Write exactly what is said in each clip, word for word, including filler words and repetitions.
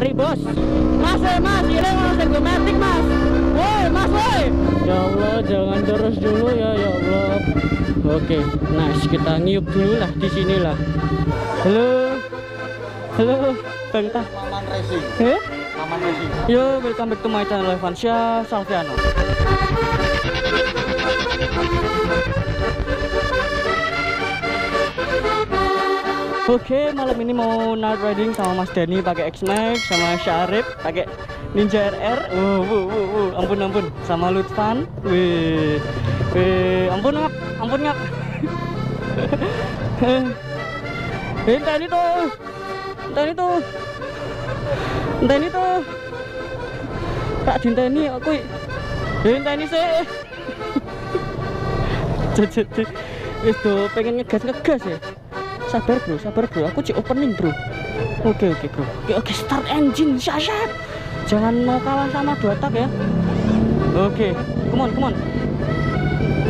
Mari bos. Mas, eh, mas, ini mau segmentik mas. Woi mas, woi. Ya Allah, jangan terus dulu ya, ya Allah. Oke, nice, kita nyiup dulu lah di sinilah. Halo, halo, bentar. Maman Racing. Eh? Maman Racing. Yo, welcome back to my channel, Evan Syah Salviano. Oke, malam ini mau night riding sama Mas Dhani pakai X MAX, sama Syarif pakai Ninja R R. Uh, uh, uh, uh. Ampun ampun, sama Lutfan. Wih, wih, ampun ngap, ampun ngap. Entah ini tuh, entah ini tuh, entah ini tuh. Tak cinta ini aku. Entah ini sih. Jadi, itu pengen ngegas ngegas ya. Sabar bro, sabar bro, aku cek opening bro. Oke oke bro, oke oke start engine, syasat. Jangan mau kalah sama dua tak ya. Oke, come on, come on.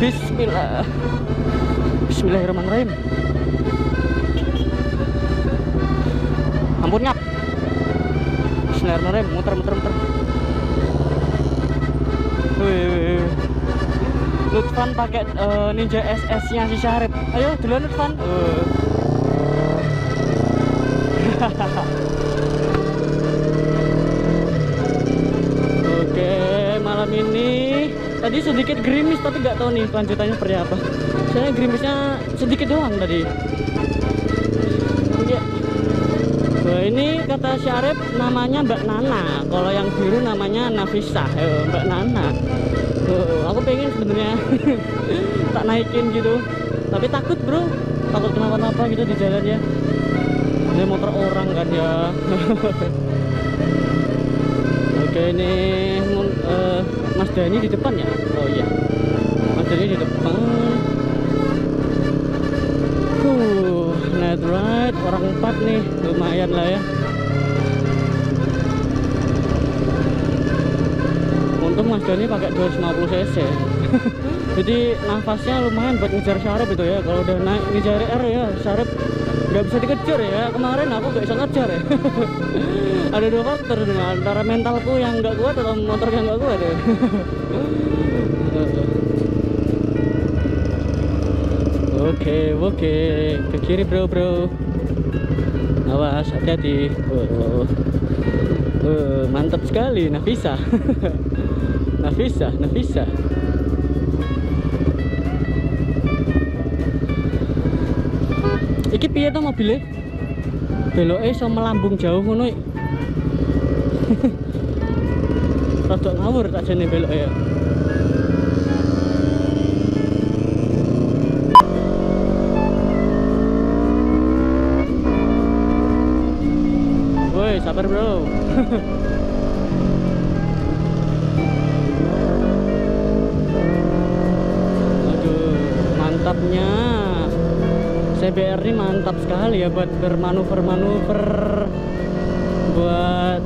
Bismillah. Bismillahirrahmanirrahim. Ampun ngap. Bismillahirrahmanirrahim, muter muter muter. Wih, Lutfan pakai uh, Ninja S S nya si Syarif. Ayo duluan Lutfan. Uh. Oke, malam ini tadi sedikit gerimis tapi nggak tahu nih lanjutannya seperti apa. Saya gerimisnya sedikit doang tadi. Oke. Nah, ini kata Syarif namanya Mbak Nana. Kalau yang biru namanya Nafisah. Eh, Mbak Nana. Uh, aku pengen sebenarnya tak naikin gitu. Tapi takut bro, takut kenapa-napa gitu di jalan ya. Ini motor orang kan ya. Oke, ini uh, Mas Dhani di depan ya. Oh iya, Mas Dhani di depan. Huh, night ride orang empat nih, lumayan lah ya. Untung Mas Dhani pakai dua ratus lima puluh cc. Jadi nafasnya lumayan buat ngejar Syarif itu ya. Kalau udah naik ngejar R ya, Syarif nggak bisa dikejar ya. Kemarin aku nggak bisa ngejar ya. Ada dua faktor, antara mentalku yang nggak kuat atau motor yang nggak kuat ya. Oke oke, ke kiri bro bro, awas hati-hati. Oh, oh, mantap sekali Nafisah. Nafisah, Nafisah. Iki piye to mobilnya? Beloknya so melambung jauh ngono. Rodok ngawur tak jane belok ya. Woi, sabar bro. Aduh, mantapnya. C B R ini mantap sekali ya buat bermanuver-manuver, buat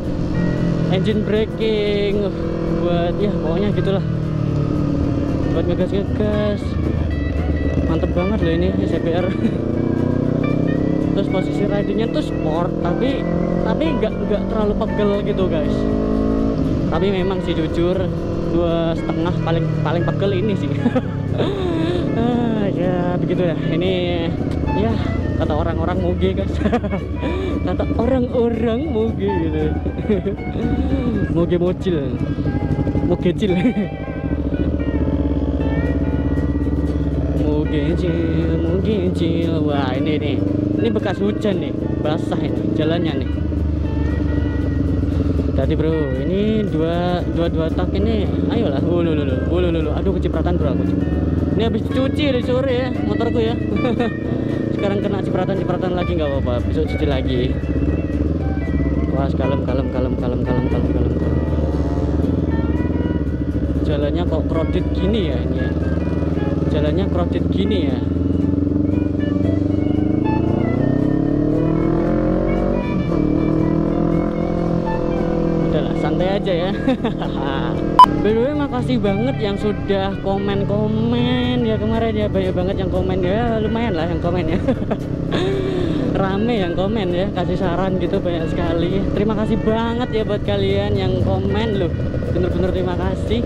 engine braking, buat ya pokoknya gitulah, buat ngegas-ngegas. Mantap banget loh ini C B R. Terus posisi ridingnya tuh sport, tapi tapi nggak nggak terlalu pegel gitu guys. Tapi memang sih jujur dua setengah paling paling pegel ini sih. Ah, ya begitu ya ini. Ya, kata orang-orang moge guys. Kata orang-orang moge gitu. Moge mocil. Moge cil. Moge cil, moge cil. Wah, ini nih. Ini bekas hujan nih, basah ini jalannya nih. Tadi bro, ini dua dua dua tak ini. Ayolah, ulu ulu ulu ulu. Aduh kecipratan bro aku. Ini habis cuci dari sore ya motorku ya. Sekarang kena cipratan-cipratan lagi, nggak apa-apa, besok cuci lagi. Wah, kalem kalem kalem kalem kalem kalem kalem. Jalannya kok crowded gini ya ini. Jalannya crowded gini ya. Udahlah, santai aja ya. Bener-bener makasih banget yang sudah komen-komen ya kemarin ya, banyak banget yang komen ya, lumayan lah yang komen ya. rame yang komen ya, kasih saran gitu banyak sekali. Terima kasih banget ya buat kalian yang komen loh, bener-bener terima kasih.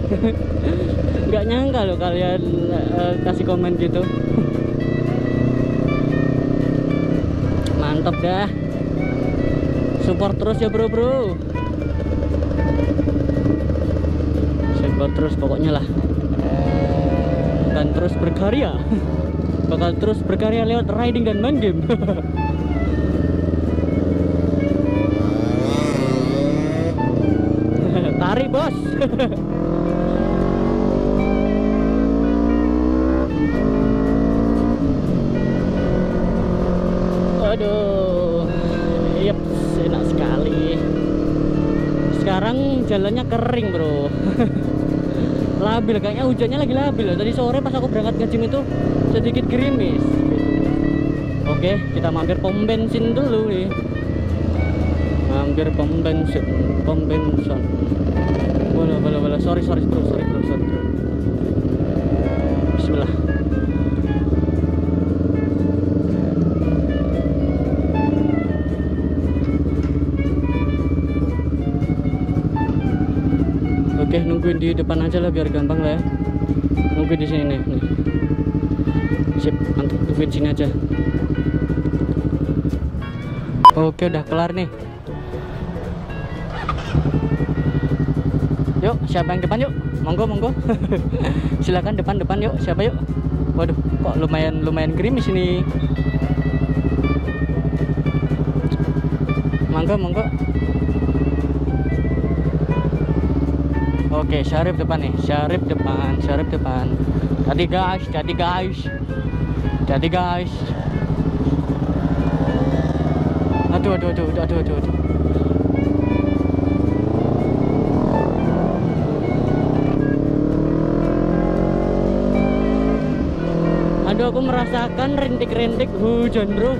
Nggak nyangka loh kalian uh, kasih komen gitu. Mantap dah, support terus ya bro-bro, support terus pokoknya lah, dan terus berkarya. Bakal terus berkarya lewat riding dan main game. Tari bos. Aduh, yep, enak sekali. Sekarang jalannya kering bro. Labil, kayaknya hujannya lagi labil. Tadi sore pas aku berangkat ke gym itu sedikit gerimis gitu. Oke, kita mampir pom bensin dulu nih. Mampir pom bensin, pom bensin. Wala wala wala, sorry sorry terus, sorry terus, sorry terus. Bismillah. Oke, nungguin di depan aja lah biar gampang lah ya. Nungguin di sini nih. nih. Sip, mantap, nungguin sini aja. Oke, udah kelar nih. Yuk, siapa yang depan yuk? Monggo, monggo. Silakan depan-depan yuk, siapa yuk? Waduh, kok lumayan lumayan gerimis ini. Monggo, monggo. Oke, Syarif depan nih, Syarif depan, Syarif depan. Jadi guys, jadi guys, jadi guys. Aduh, aduh, aduh, aduh, aduh, aduh. Aduh, aku merasakan rintik-rintik hujan bro.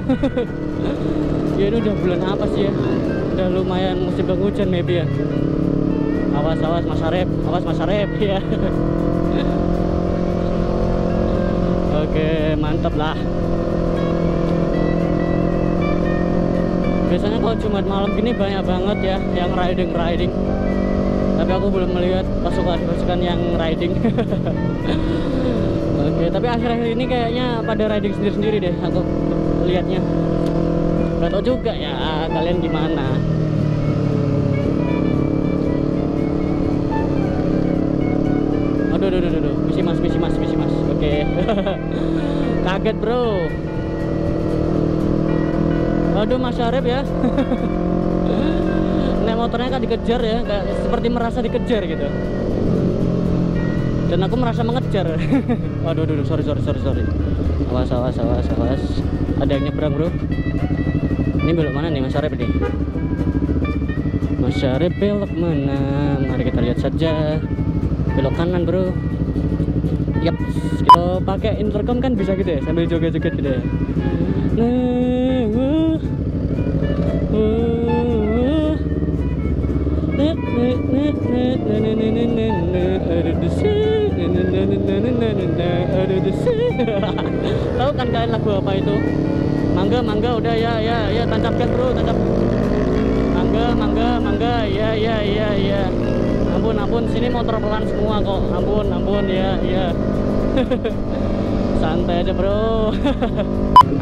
Ya ini udah bulan apa sih ya? Udah lumayan musim penghujan maybe ya. Awas, awas Mas Syarif, awas Mas Syarif ya. Oke, mantap lah. Biasanya kalau Jumat malam gini banyak banget ya yang riding-riding. Tapi aku belum melihat pasukan-pasukan yang riding. Oke, tapi akhir-akhir ini kayaknya pada riding sendiri-sendiri deh aku lihatnya. Gak tau juga ya kalian gimana. Aduh, aduh, aduh, aduh, misi mas, misi mas, misi mas. Oke, okay. Kaget bro. Aduh, Mas Syarif ya. Nek motornya kan dikejar ya, kayak seperti merasa dikejar gitu. Dan aku merasa mengejar. Aduh, aduh, aduh, sorry, sorry, sorry, sorry. Awas, awas, awas, awas. Ada yang nyebrang bro. Ini belok mana nih Mas Syarif nih? Mas Syarif belok mana? Mari kita lihat saja. Belok kanan bro. Yap, kita pakai intercom kan bisa gitu ya, sambil joget-joget gitu ya. Tahu kan kalian lagu apa itu? Mangga, mangga, udah ya, ya, ya, tancapkan bro, tancap. Mangga, mangga, mangga, ya, ya, ya, ya. Ampun, ampun, sini motor pelan semua kok. Ampun, ampun, ya, ya. Santai aja bro.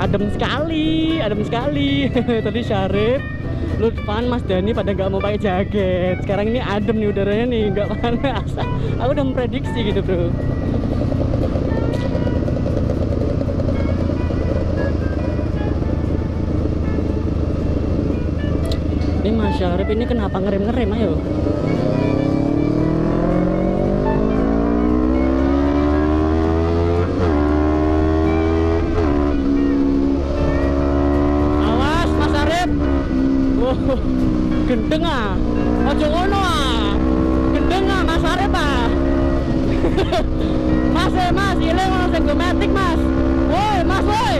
Adem sekali, adem sekali. Tadi Syarif, Lutfan, Mas Dhani pada nggak mau pakai jaket. Sekarang ini adem nih udaranya nih, nggak panas. Aku udah memprediksi gitu bro. Ini Mas Syarif ini kenapa ngerem-ngerem ayo? Gendengah, ojo ono ah, gendengah Mas Syarif ah. Mas eh mas, ilang ono sing gometik mas. Woi mas woi,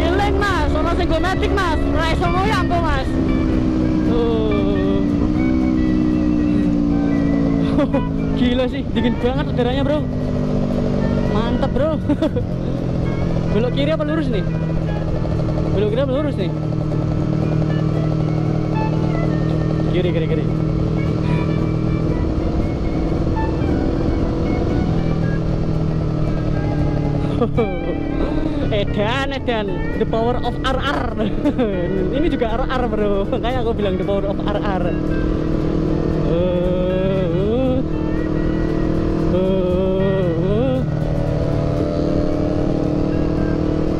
ilang mas, ono sing gometik mas, raiso ngoyang kok mas. Oh, gila sih, dingin banget udaranya bro. Mantap bro. Belok kiri apa lurus nih? Belok-belok lurus nih. Kiri, kiri, kiri. Edan, edan, the power of R R. Ini juga R R bro, makanya aku bilang the power of R R. Uh, uh, uh, uh.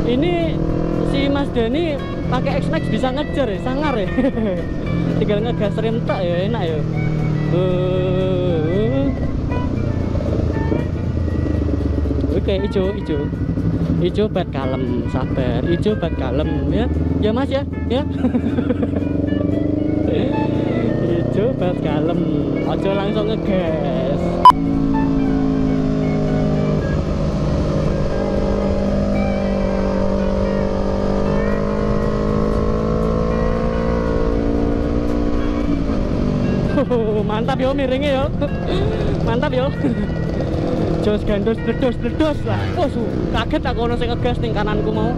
Ini si Mas Dhani pakai X MAX bisa ngejar ya, sangar ya. Tinggal ngegas rentak ya, enak ya. Uh, uh. Oke, okay, hijau, hijau. Ijo bat kalem, sabar. Ijo bat kalem ya. Ya Mas ya, ya. Ijo bat kalem. Ojo langsung ngegas. Oh, mantap yo miringnya yo. Mantap yo. Jos gandos bledos bledos lah. Wes kaget aku ono sing ngegas ning kananku mau.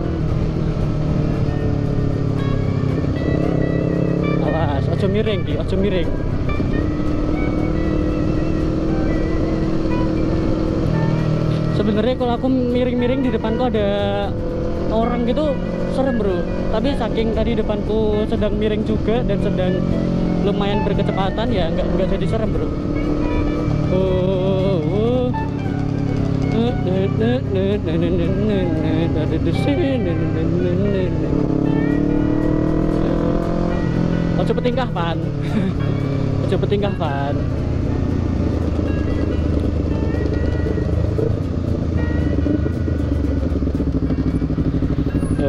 Awas, aja miring iki, aja miring. Sebenarnya kalau aku miring-miring di depanku ada orang gitu serem, bro. Tapi saking tadi depanku sedang miring juga dan sedang lumayan berkecepatan ya enggak enggak jadi serem, bro. Oh. Ojo petingkah pan, ojo petingkah pan.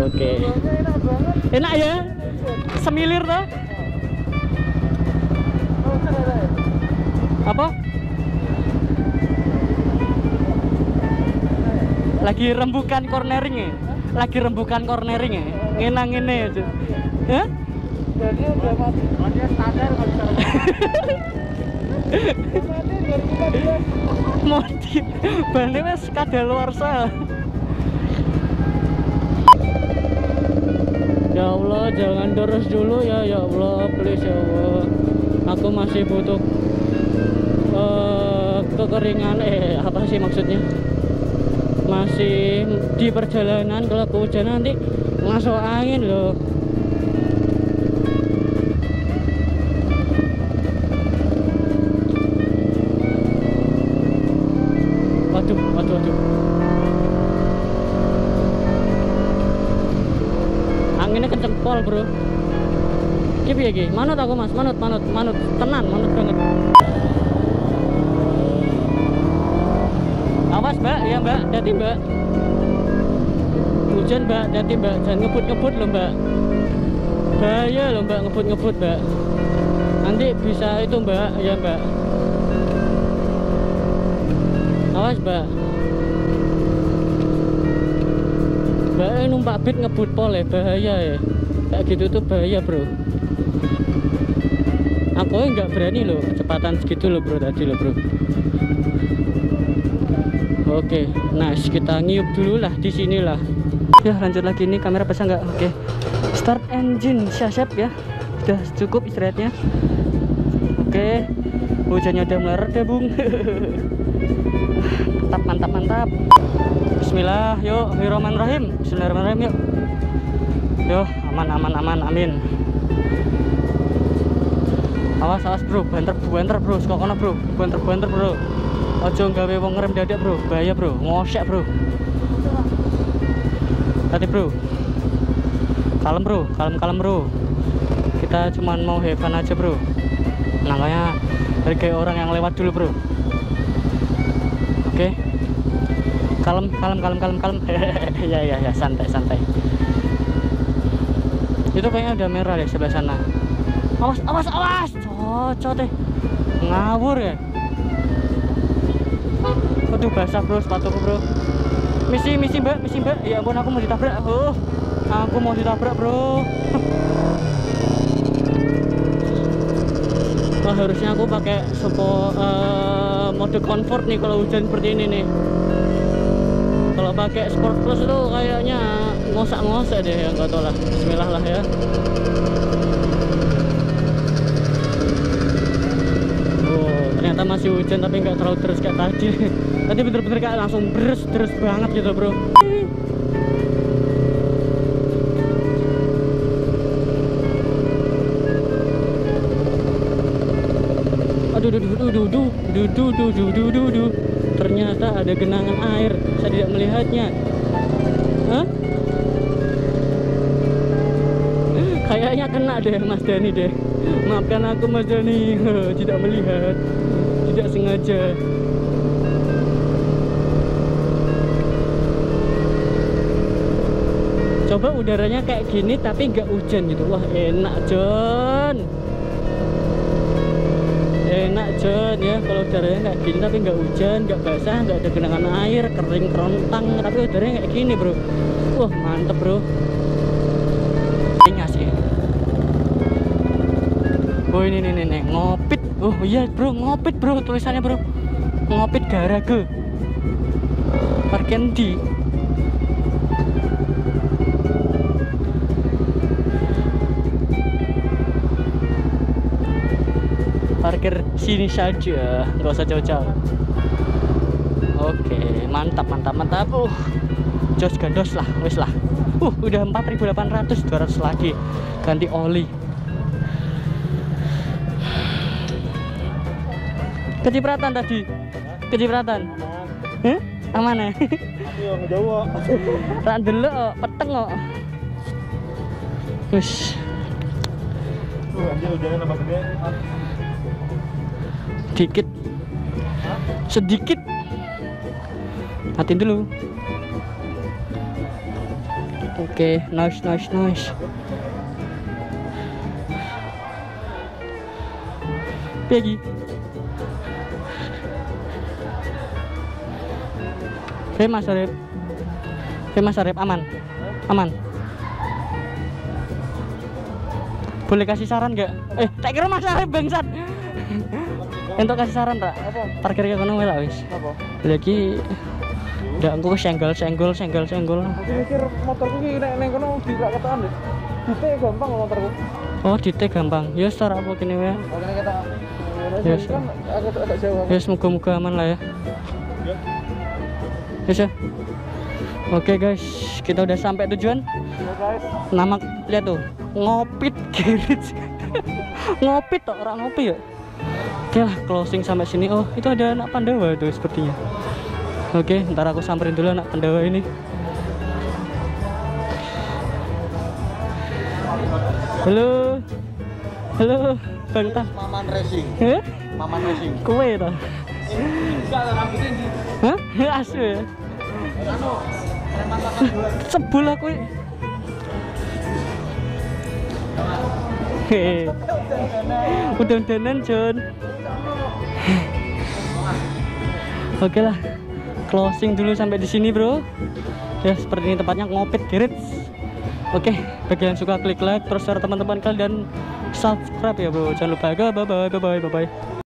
Oke, enak ya, semilir tuh. Apa? Lagi rembukan cornering ya? Lagi rembukan cornering ya? Ngenang-ngene aja. Hah? Jadi udah mati. Oh, dia standar kalau bisa. Mati dua ribu empat belas. Mati. Bane wis kadaluarsa. Ya Allah, jangan terus dulu ya, ya Allah, please ya Allah. Aku masih butuh uh, kekeringan eh apa sih maksudnya? Masih di perjalanan, kalau hujan nanti masuk angin loh. Waduh, waduh, waduh. Anginnya kenceng pol, bro. Ki piye ki? Manut aku, Mas. Manut, manut, manut. Tenan, manut banget. Awas mbak, ya mbak, dati mbak. Hujan mbak, dati mbak, jangan ngebut-ngebut loh mbak. Bahaya loh mbak, ngebut-ngebut mbak. Nanti bisa itu mbak, ya mbak. Awas mbak. Mbak numpak bit ngebut pol ya, bahaya ya. Kayak gitu tuh bahaya bro. Aku nggak berani loh, kecepatan segitu loh bro, tadi loh bro. Oke, okay, nice. Kita ngiup dulu lah di sinilah. Ya, lanjut lagi nih kamera pasang nggak? Oke. Okay. Start engine, siap-siap ya. Sudah cukup istirahatnya. Oke. Okay. Hujannya udah meler deh, Bung. Mantap, mantap, mantap. Bismillah, yuk. Bismillahirrahmanirrahim. Bismillahirrahmanirrahim, yuk. Yuk, aman, aman, aman. Amin. Awas, awas, bro. Banter, banter, bro. Sekokono, bro. Banter, banter, bro. Ojo nggawe wong ngerem dadak bro, bahaya bro, ngosek bro. Hati bro, kalem bro, kalem kalem bro. Kita cuman mau have fun aja bro. Makanya hargai orang yang lewat dulu bro. Oke, kalem kalem kalem kalem kalem. Ya ya ya, santai santai. Itu kayaknya udah merah ya sebelah sana. Awas awas awas, cocok deh, ngawur ya. Aduh basah bro sepatuku bro. Misi misi mbak, misi mbak. Ya ampun aku mau ditabrak. Oh, aku mau ditabrak bro. Nah, harusnya aku pakai sepo uh, mode comfort nih kalau hujan seperti ini nih. Kalau pakai sport plus itu kayaknya ngosak-ngosak deh, ya nggak tahu lah. Bismillah lah ya. Oh, ternyata masih hujan tapi nggak terlalu deras kayak tadi. Tadi bener-bener kayak langsung deres-deres banget gitu, bro. Aduh, duh, duh, duh, duh, duh, duh, duh, duh, duh. Ternyata ada genangan air, saya tidak melihatnya. Hah? Kayaknya kena deh Mas Dhani deh. Maafkan aku Mas Dhani, tidak melihat, tidak sengaja. Coba udaranya kayak gini tapi nggak hujan gitu, wah enak John. Enak John ya kalau udaranya kayak gini tapi nggak hujan, nggak basah, nggak ada genangan air, kering kerontang, tapi udaranya kayak gini bro. Wah mantep bro. Kayaknya sih. Oh ini nih nih ngopit. Oh iya bro, ngopit bro tulisannya bro. Ngopit Garage. Parken di. Parkir sini saja, nggak usah jauh-jauh. Oke, mantap, mantap, mantap. Uh, jos gandos lah, wes lah. Uh, udah empat ribu delapan ratus, dua ratus lagi ganti oli. Kecipratan tadi, kecipratan. Heh, aman ya? Iya, ngejauh. Rak delok, peteng kok. Wes. Uh, aja hujannya nambah gede. Sedikit, sedikit, matiin dulu. Oke, okay, nice, nice, nice. Pergi, eh Mas Syarif, eh Mas Syarif aman, aman. Boleh kasih saran nggak? Eh, tak kira Mas Syarif bangsat. Untuk kasih saran tak? Parkir ke kono lah wis. Lagi ndak engko senggol senggol senggol senggol. Mikir motorku iki nek nang kono diketekan lho. Dite gampang motorku. Oh, dite gampang. Ya wis ora apa kene wae. Ya wis. Ya wis muga-muga aman lah ya. Ya. Oke guys, kita udah sampai tujuan. Nama lihat tuh, Ngopit Garage. Ngopit tok ora ngopi ya. Oke lah, closing sampai sini. Oh, itu ada anak Pandawa tuh sepertinya. Oke, ntar aku samperin dulu anak Pandawa ini. Halo, halo, Bang Tam. Maman Racing. Hah? Maman Racing. Kue itu. Hah? Asu ya. Sebul aku. Hei, udah-udahan John. Oke lah, closing dulu sampai di sini bro. Ya seperti ini tempatnya, Ngopit Garage. Oke, bagi yang suka klik like, terus share teman-teman kalian dan subscribe ya bro. Jangan lupa, bye bye bye bye bye bye.